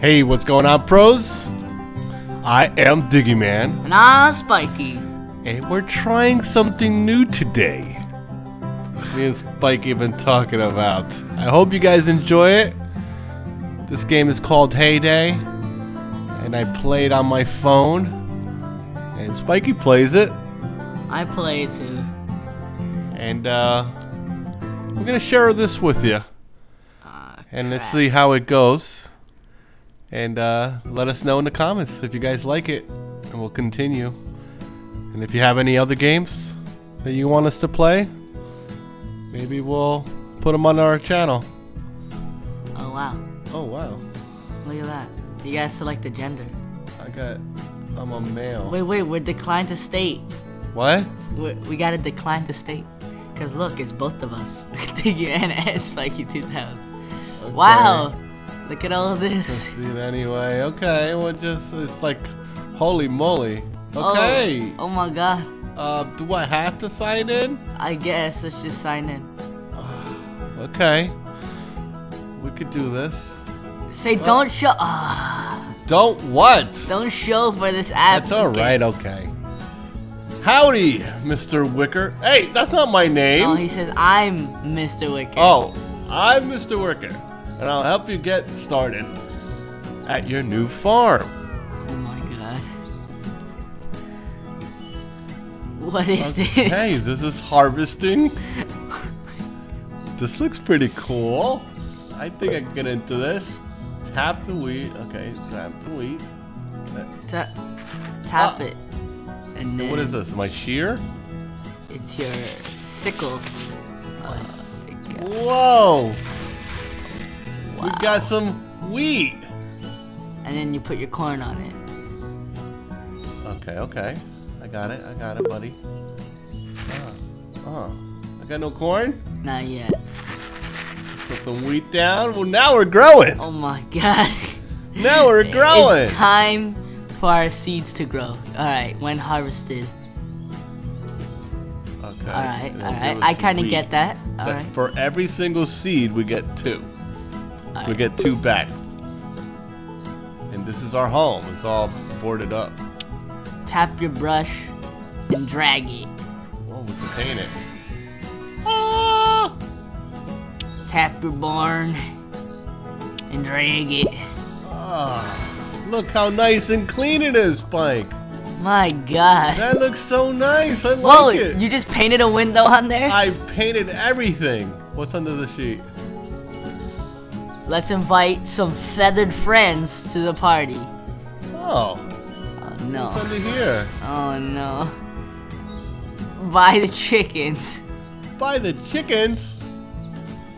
Hey, what's going on, pros? I am Diggy Man. And I'm Spikey. And we're trying something new today. Me and Spikey have been talking about. I hope you guys enjoy it. This game is called Hay Day. And I play it on my phone. And Spikey plays it. I play it too. And we're gonna share this with you. And let's see how it goes. And let us know in the comments if you guys like it, and we'll continue. And if you have any other games that you want us to play, maybe we'll put them on our channel. Oh wow. Oh wow. Look at that. You guys select the gender. I'm a male. Wait, we're declined to state. What? We gotta decline to state. Cause look, it's both of us. Diggy and Spikey 2000. Okay. Wow. Look at all this. Let's see it anyway. Okay, well, it's like, holy moly. Okay. Oh my god. Do I have to sign in? I guess let's just sign in. Okay. We could do this. Say don't show. Don't what? Don't show for this app. That's all right. Okay. Howdy, Mr. Wicker. Hey, that's not my name. Oh, he says I'm Mr. Wicker. Oh, I'm Mr. Wicker. And I'll help you get started at your new farm. Oh my god. What is this? Hey, this is harvesting. This looks pretty cool. I think I can get into this. Tap the wheat. Okay, tap the wheat. Tap it. And then what is this? My shear? It's your sickle. Whoa! Wow. We've got some wheat. And then you put your corn on it. Okay. I got it, buddy. I got no corn? Not yet. Put some wheat down. Well, now we're growing. Oh my god. Now we're growing. It's time for our seeds to grow. Alright, when harvested. Okay. Alright. I kind of get that. Alright. For every single seed, we get 2. Right. We get 2 back. And this is our home. It's all boarded up. Tap your brush and drag it. Whoa, we can paint it. Ah! Tap your barn and drag it. Ah, look how nice and clean it is, Spike. My god. That looks so nice. I like it. Whoa, you just painted a window on there? I've painted everything. What's under the sheet? Let's invite some feathered friends to the party. Oh. Oh no. What's under here? Oh no. Buy the chickens. Buy the chickens?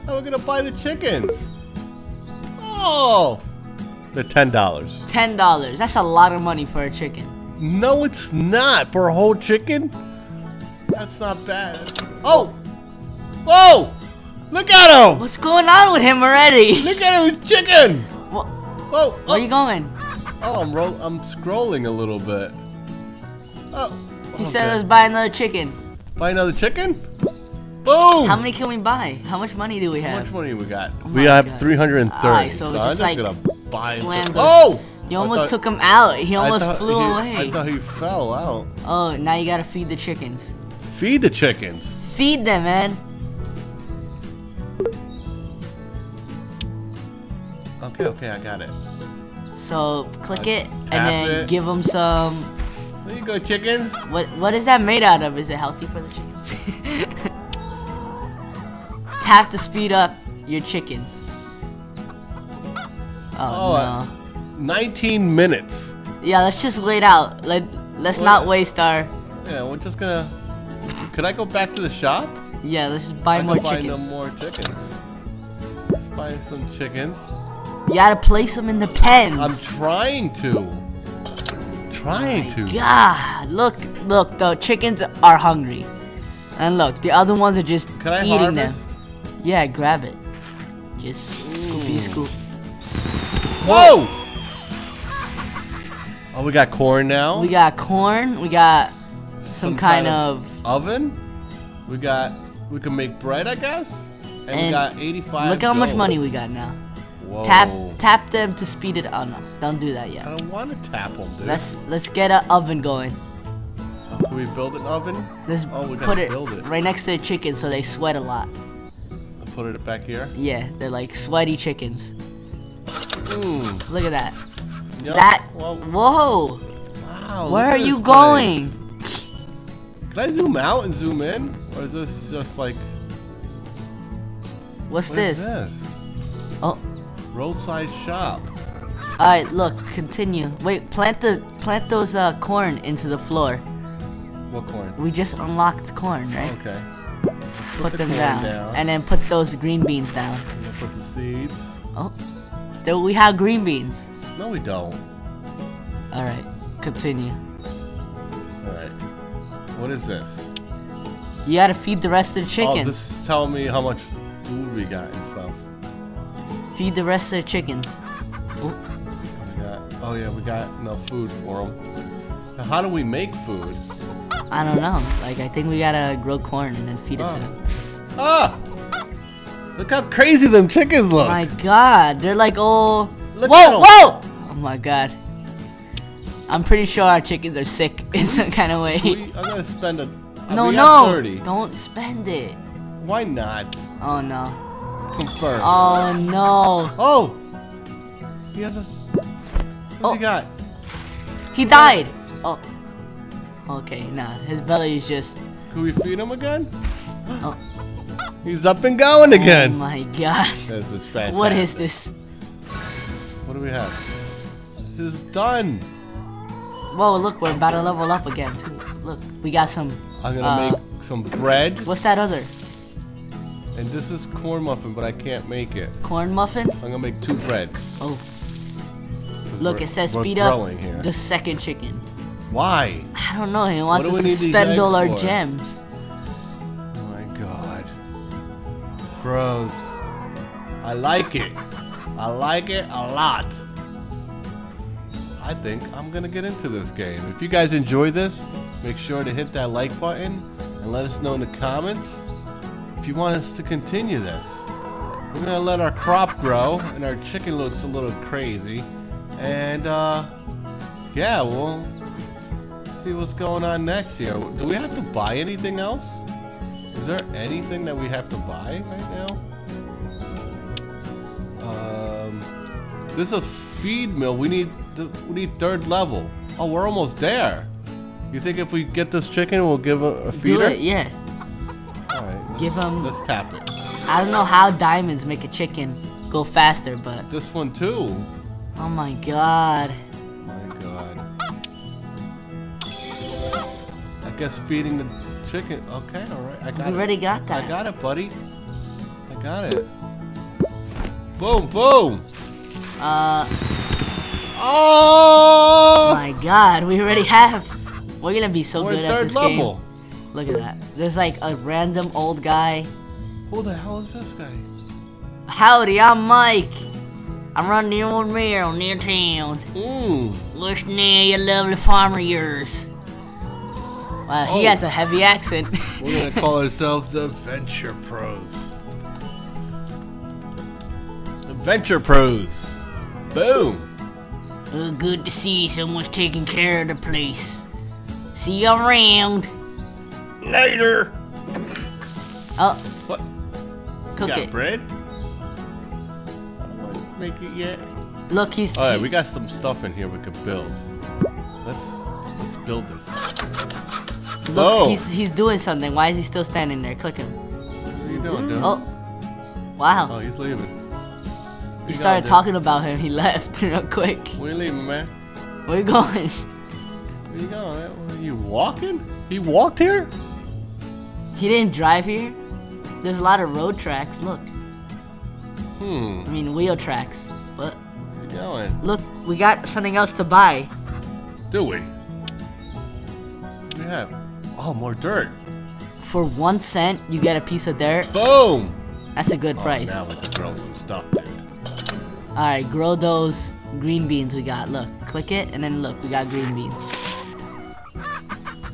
How are we gonna buy the chickens? Oh. They're $10. $10. That's a lot of money for a chicken. No, it's not. For a whole chicken? That's not bad. Oh! Whoa! Look at him! What's going on with him already? Look at him, chicken! What? Whoa! Where are you going? Oh, I'm scrolling a little bit. Oh. He said let's buy another chicken. Buy another chicken? Boom! How many can we buy? How much money do we have? How much money we got? Oh we have 330. Alright, so I'm just like gonna buy him. Oh! You almost took him out. He almost flew away. I thought he fell out. Oh, now you gotta feed the chickens. Feed the chickens? Feed them, man. Okay, I got it. So click it and then give them some. There you go, chickens. What is that made out of? Is it healthy for the chickens? Tap to speed up your chickens. Oh no. 19 minutes. Yeah, let's just wait out. Let's not waste our. Yeah, we're just gonna. Could I go back to the shop? Yeah, let's just buy more chickens. Let's buy some chickens. You gotta place them in the pens. I'm trying to. God, look, the chickens are hungry. And look, the other ones are just eating them. Yeah, grab it. Just scoopy scoop. Whoa! Oh, we got corn now. We got corn. We got some kind of oven. We got. We can make bread, I guess. And we got 85. Look how much money we got now. Whoa. Tap them to speed it. Oh no, don't do that yet. I don't want to tap them, dude. Let's get an oven going. Can we build an oven? Let's put it right next to the chicken so they sweat a lot. We'll put it back here. Yeah, they're like sweaty chickens. Ooh. Look at that. Yep. That. Whoa. Whoa. Wow. Where are you going? Can I zoom out and zoom in, or is this just like? What's this? Oh. Roadside shop. All right, look. Continue. Wait. Plant those corn into the floor. What corn? We just unlocked corn, right? Okay. Put them down, and then put those green beans down. Put the seeds. Oh. Do we have green beans? No, we don't. All right, continue. All right. What is this? You gotta feed the rest of the chicken. Oh, this is telling me how much food we got and stuff. Feed the rest of the chickens. Oh. Oh yeah, we got enough food for them. Now, how do we make food? I don't know. Like, I think we gotta grow corn and then feed it to them. Ah! Look how crazy them chickens look! My god, they're like all... Look whoa! Oh my god. I'm pretty sure our chickens are sick in some kind of way. I'm gonna spend a... No, no! 30. Don't spend it! Why not? Oh no. Confirm. Oh no! Oh! He has a... What does he got? He died! Oh. Okay, nah. His belly is just... Can we feed him again? Oh. He's up and going again. Oh my god. This is fantastic. What is this? What do we have? This is done. Whoa, look, we're about to level up again too. Look, we got some. I'm gonna make some bread. What's that other? And this is corn muffin, but I can't make it. Corn muffin? I'm gonna make two breads. Oh. Look, it says speed up the second chicken. Why? I don't know. He wants us to spend all our gems. Bros, I like it. I like it a lot. I think I'm gonna get into this game. If you guys enjoy this, make sure to hit that like button and let us know in the comments if you want us to continue this. We're gonna let our crop grow and our chicken looks a little crazy. And yeah, we'll see what's going on next here. Do we have to buy anything else? Is there anything that we have to buy right now? This is a feed mill. We need third level. Oh, we're almost there. You think if we get this chicken, we'll give a feeder? Do it, yeah. All right. Give him. Let's tap it. I don't know how diamonds make a chicken go faster, but this one too. Oh my god. My god. I guess feeding the chicken. Okay, all right. I got it. You already got that. I got it, buddy. I got it. Boom, boom. Oh! My god, we already have. We're gonna be so good at this game. Look at that. There's like a random old guy. Who the hell is this guy? Howdy, I'm Mike. I run the old mill near town. Ooh. What's near your lovely farmer yours? Wow, he has a heavy accent. We're gonna call ourselves the Venture Pros. The Venture Pros. Boom. Good to see someone's taking care of the place. See you around. Later. Oh. What? Cook it. Bread? I don't want to make it yet. Look, he's. All right, we got some stuff in here we could build. Let's build this. Look, he's doing something. Why is he still standing there? Click him. What are you doing, dude? Oh, wow. Oh, he's leaving. You started talking about him. He left real quick. Where you leaving, man? Where you going? Where you going, man? Are you walking? He walked here? He didn't drive here. There's a lot of road tracks. Look. I mean, wheel tracks. What? Where you going? Look, we got something else to buy. Do we? What do we have? Oh, more dirt. For 1 cent, you get a piece of dirt. Boom! That's a good price. Now we can throw some stuff, dude. Alright, grow those green beans we got. Look, click it, and then look, we got green beans.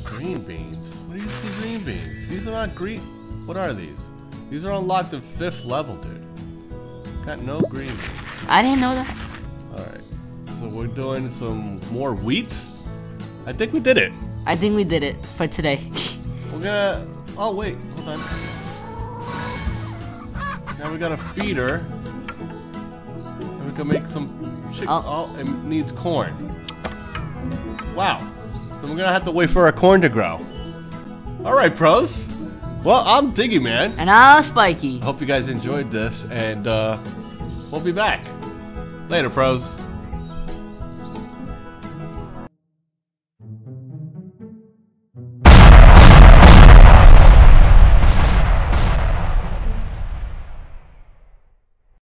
Green beans? Where do you see green beans? These are not green. What are these? These are unlocked at 5th level, dude. Got no green beans. I didn't know that. Alright, so we're doing some more wheat? I think we did it. I think we did it for today. We're gonna... Oh, wait. Hold on. Now we got a feeder. We can make some chicken. Oh, it needs corn. Wow. So we're gonna have to wait for our corn to grow. Alright, pros. Well, I'm Diggy Man. And I'm Spikey. Hope you guys enjoyed this, and we'll be back. Later, pros.